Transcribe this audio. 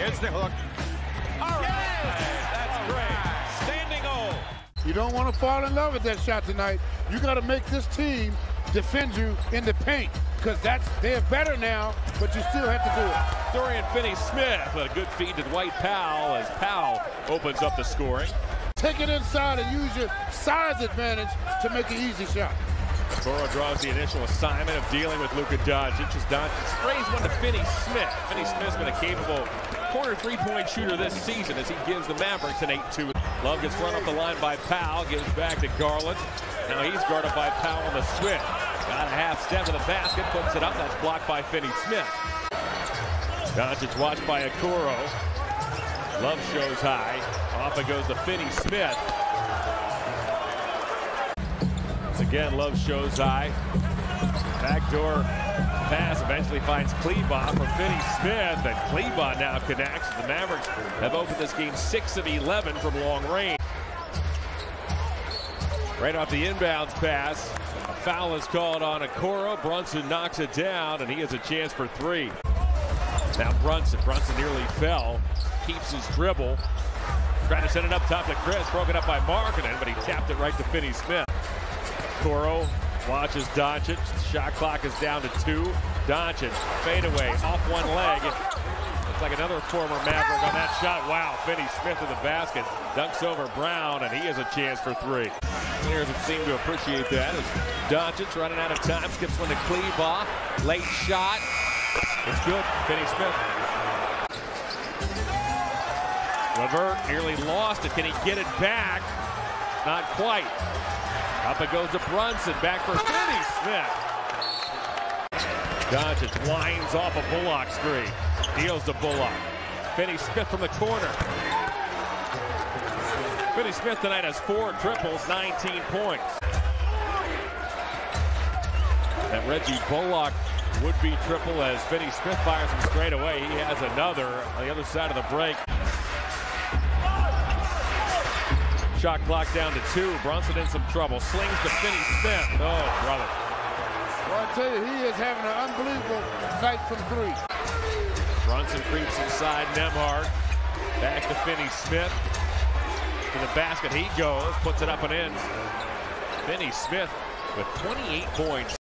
Gets the hook. All right. Yes! That's all great. Right. Standing O. You don't want to fall in love with that shot tonight. You got to make this team defend you in the paint, because they're better now, but you still have to do it. Dorian Finney-Smith with a good feed to Dwight Powell as Powell opens up the scoring. Take it inside and use your size advantage to make an easy shot. Okoro draws the initial assignment of dealing with Luka Doncic. Doncic sprays one to Finney-Smith. Finney-Smith's been a capable corner three-point shooter this season as he gives the Mavericks an 8-2. Love gets run off the line by Powell, gives back to Garland. Now he's guarded by Powell on the switch. Got a half step of the basket, puts it up. That's blocked by Finney-Smith. Doncic watched by Okoro. Love shows high. Off it goes to Finney-Smith. Again, Love shows high. Backdoor pass eventually finds Kleban for Finney-Smith, and Kleban now connects. The Mavericks have opened this game 6 of 11 from long range. Right off the inbounds pass, a foul is called on Okoro. Brunson knocks it down, and he has a chance for 3. Now Brunson nearly fell, keeps his dribble. Trying to send it up top to Chris, broken up by Markkanen, but he tapped it right to Finney-Smith. Okoro watches Doncic. Shot clock is down to 2. Doncic fadeaway off one leg. Looks like another former Maverick on that shot. Wow, Finney-Smith in the basket. Dunks over Brown, and he has a chance for 3. Players would seem to appreciate that. Doncic running out of time. Skips one to Kleban. Late shot. It's good. Finney-Smith. LeVert nearly lost it. Can he get it back? Not quite. Up it goes to Brunson, back for Finney-Smith. Doncic winds off a Bullock screen. Deals to Bullock. Finney-Smith from the corner. Finney-Smith tonight has 4 triples, 19 points. That Reggie Bullock would-be triple as Finney-Smith fires him straight away. He has another on the other side of the break. Shot clock down to 2. Brunson in some trouble. Slings to Finney-Smith. Oh, brother. Well, I tell you, he is having an unbelievable night from 3. Brunson creeps inside Nemar. Back to Finney-Smith. To the basket he goes. Puts it up and in. Finney-Smith with 28 points.